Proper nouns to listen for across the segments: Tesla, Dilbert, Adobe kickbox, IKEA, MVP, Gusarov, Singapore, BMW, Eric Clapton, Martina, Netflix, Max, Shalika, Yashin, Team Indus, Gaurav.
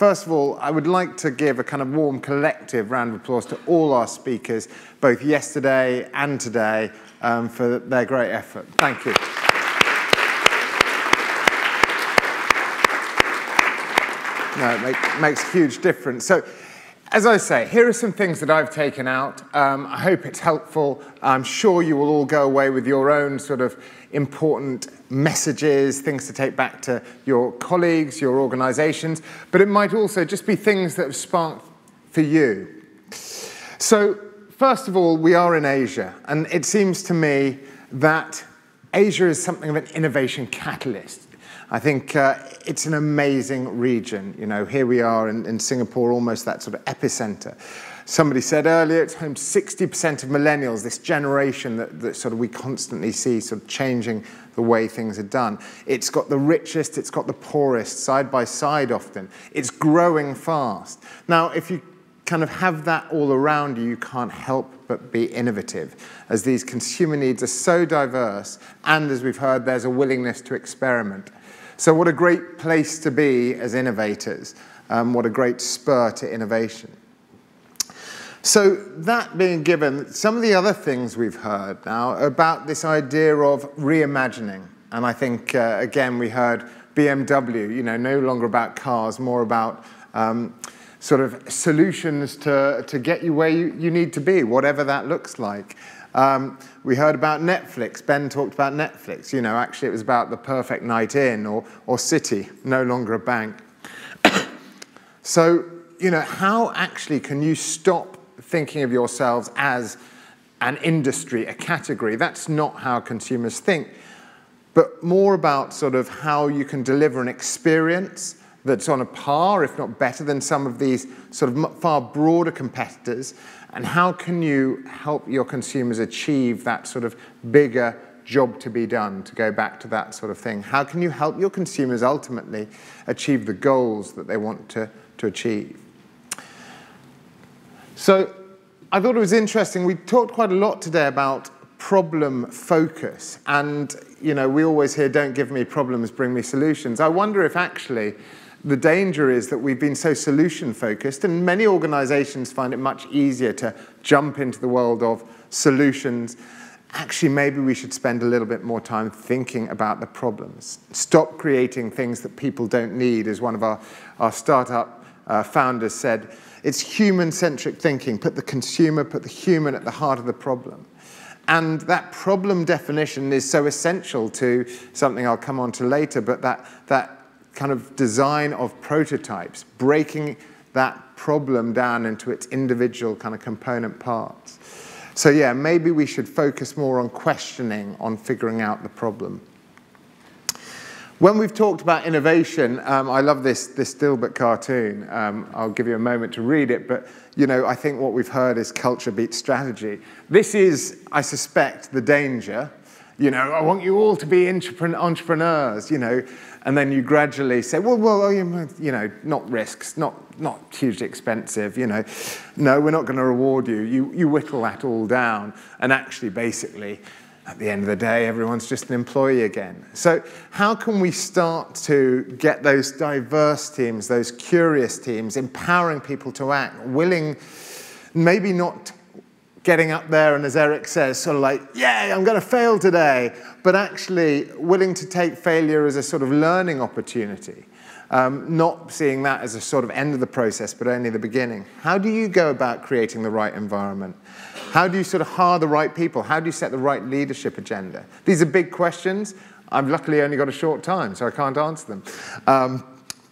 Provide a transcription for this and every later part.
First of all, I would like to give a kind of warm collective round of applause to all our speakers, both yesterday and today, for their great effort. Thank you. No, it makes a huge difference. So, as I say, here are some things that I've taken out. I hope it's helpful. I'm sure you will all go away with your own sort of important messages, things to take back to your colleagues, your organisations, but it might also just be things that have sparked for you. So, first of all, we are in Asia, and it seems to me that Asia is something of an innovation catalyst. I think it's an amazing region. You know, here we are in Singapore, almost that sort of epicenter. Somebody said earlier, it's home to 60% of millennials, this generation that sort of we constantly see sort of changing the way things are done. It's got the richest, it's got the poorest, side by side often. It's growing fast. Now, if you kind of have that all around you, you can't help but be innovative, as these consumer needs are so diverse, and as we've heard, there's a willingness to experiment. So what a great place to be as innovators. What a great spur to innovation. So that being given, some of the other things we've heard now about this idea of reimagining. And I think, again, we heard BMW, you know, no longer about cars, more about sort of solutions to get you where you need to be, whatever that looks like. We heard about Netflix. Ben talked about Netflix. You know, actually it was about the perfect night in or city, no longer a bank. So, you know, how actually can you stop thinking of yourselves as an industry, a category? That's not how consumers think, but more about sort of how you can deliver an experience that's on a par, if not better, than some of these sort of far broader competitors, and how can you help your consumers achieve that sort of bigger job to be done, to go back to that sort of thing? How can you help your consumers ultimately achieve the goals that they want to achieve? So I thought it was interesting. We talked quite a lot today about problem focus, and you know, we always hear, don't give me problems, bring me solutions. I wonder if actually the danger is that we've been so solution-focused, and many organisations find it much easier to jump into the world of solutions. Actually, maybe we should spend a little bit more time thinking about the problems. Stop creating things that people don't need. As one of our startup founders said, it's human-centric thinking. Put the consumer, put the human at the heart of the problem. And that problem definition is so essential to something I'll come on to later, but that kind of design of prototypes, breaking that problem down into its individual kind of component parts. So yeah, maybe we should focus more on questioning, on figuring out the problem. When we've talked about innovation, I love this Dilbert cartoon. I'll give you a moment to read it, but you know, I think what we've heard is culture beats strategy. This is, I suspect, the danger. You know, I want you all to be entrepreneurs, you know, and then you gradually say, well, you know, not risks, not hugely expensive, you know. No, we're not going to reward you. You whittle that all down, and actually, basically, at the end of the day, everyone's just an employee again. So how can we start to get those diverse teams, those curious teams, empowering people to act, willing, maybe not getting up there and, as Eric says, sort of like, yeah, I'm going to fail today, but actually willing to take failure as a sort of learning opportunity, not seeing that as a sort of end of the process, but only the beginning. How do you go about creating the right environment? How do you sort of hire the right people? How do you set the right leadership agenda? These are big questions. I've luckily only got a short time, so I can't answer them.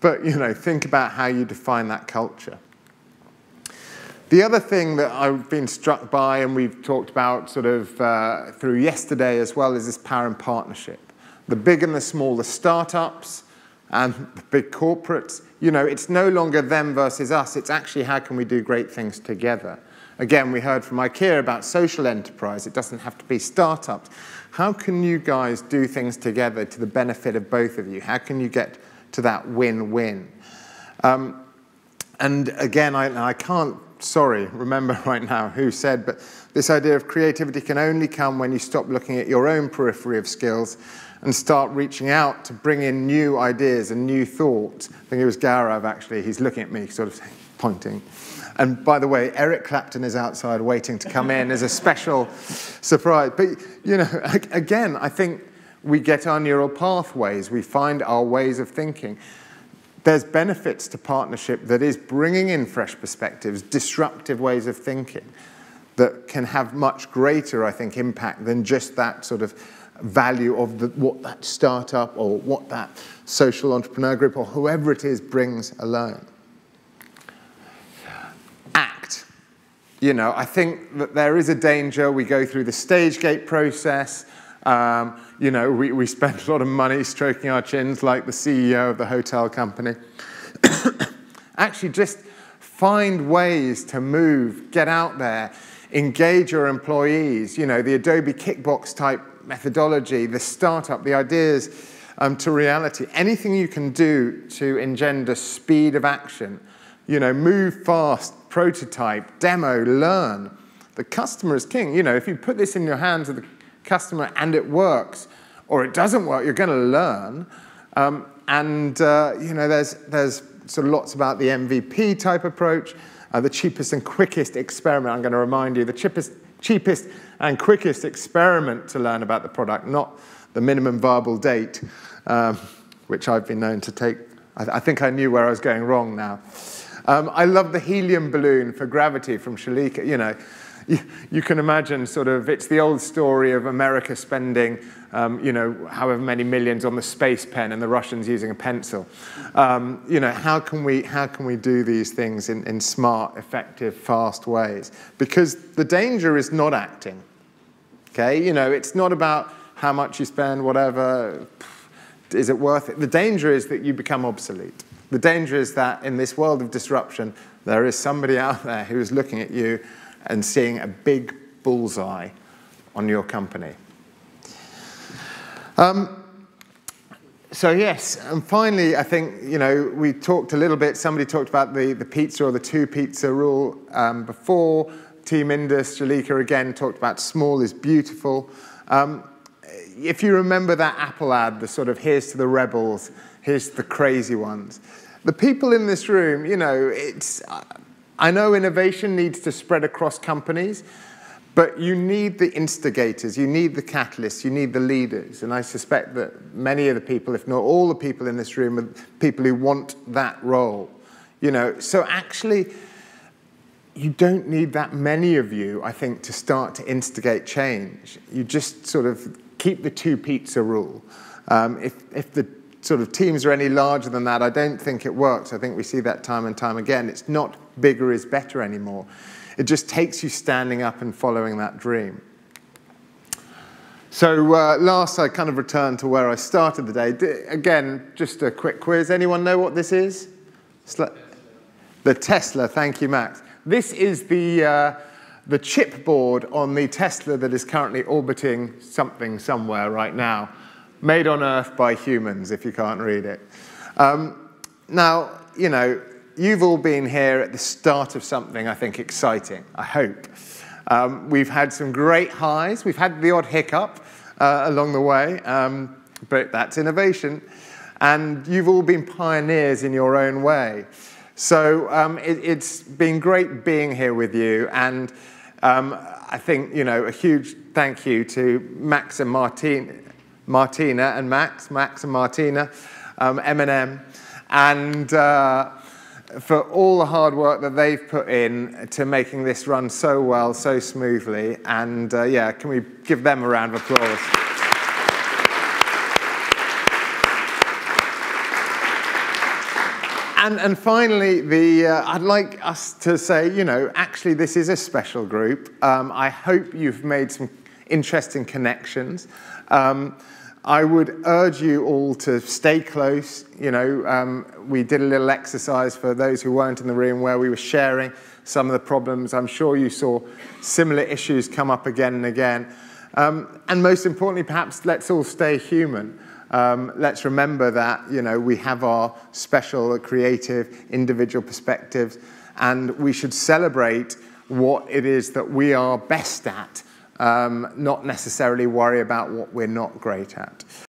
But, you know, think about how you define that culture. The other thing that I've been struck by, and we've talked about sort of through yesterday as well, is this power and partnership. The big and the small, the startups and the big corporates. You know, it's no longer them versus us. It's actually how can we do great things together. Again, we heard from IKEA about social enterprise. It doesn't have to be startups. How can you guys do things together to the benefit of both of you? How can you get to that win-win? And again, I can't, sorry, remember right now who said, but this idea of creativity can only come when you stop looking at your own periphery of skills and start reaching out to bring in new ideas and new thoughts. I think it was Gaurav, actually. He's looking at me, sort of pointing. And by the way, Eric Clapton is outside waiting to come in as a special surprise. But, you know, again, I think we get our neural pathways. We find our ways of thinking. There's benefits to partnership that is bringing in fresh perspectives, disruptive ways of thinking that can have much greater, I think, impact than just that sort of value of what that startup or what that social entrepreneur group or whoever it is brings alone. Act. You know, I think that there is a danger. We go through the stage gate process. You know, we spend a lot of money stroking our chins like the CEO of the hotel company. Actually, just find ways to move, get out there, engage your employees. You know, the Adobe kickbox type methodology, the startup, the ideas to reality. Anything you can do to engender speed of action. You know, move fast, prototype, demo, learn. The customer is king. You know, if you put this in your hands of the customer and it works, or it doesn't work, you're going to learn. You know, there's sort of lots about the MVP type approach, the cheapest and quickest experiment. I'm going to remind you, the cheapest and quickest experiment to learn about the product, not the minimum viable date, which I've been known to take. I think I knew where I was going wrong now. I love the helium balloon for gravity from Shalika. You know, you can imagine sort of, it's the old story of America spending, you know, however many millions on the space pen and the Russians using a pencil. You know, how can we do these things in smart, effective, fast ways? Because the danger is not acting, okay? You know, it's not about how much you spend, whatever, is it worth it? The danger is that you become obsolete. The danger is that in this world of disruption, there is somebody out there who is looking at you and seeing a big bullseye on your company. So yes, and finally, I think, you know, we talked a little bit, somebody talked about the pizza or the two pizza rule before. Team Indus, Shalika again talked about small is beautiful. If you remember that Apple ad, the sort of here's to the rebels, here's to the crazy ones. The people in this room, you know, it's... I know innovation needs to spread across companies, but you need the instigators, you need the catalysts, you need the leaders. And I suspect that many of the people, if not all the people in this room, are people who want that role. You know, so actually, you don't need that many of you, I think, to start to instigate change. You just sort of keep the two pizza rule. If the sort of teams are any larger than that, I don't think it works. I think we see that time and time again. It's not bigger is better anymore. It just takes you standing up and following that dream. So last, I kind of returned to where I started the day. Again, just a quick quiz. Anyone know what this is? The Tesla, thank you, Max. This is the chip board on the Tesla that is currently orbiting something somewhere right now. Made on Earth by humans, if you can't read it. Now, you know, you've all been here at the start of something, I think, exciting, I hope. We've had some great highs. We've had the odd hiccup along the way, but that's innovation. And you've all been pioneers in your own way. So it's been great being here with you. And I think, you know, a huge thank you to Max and Martina and Max and Martina, M&M, and... for all the hard work that they've put in to making this run so well, so smoothly. And yeah, can we give them a round of applause? And finally, I'd like us to say, you know, actually this is a special group. I hope you've made some interesting connections. I would urge you all to stay close. You know, we did a little exercise for those who weren't in the room where we were sharing some of the problems. I'm sure you saw similar issues come up again and again. And most importantly, perhaps, let's all stay human. Let's remember that, you know, we have our special, creative, individual perspectives, and we should celebrate what it is that we are best at. Not necessarily worry about what we're not great at.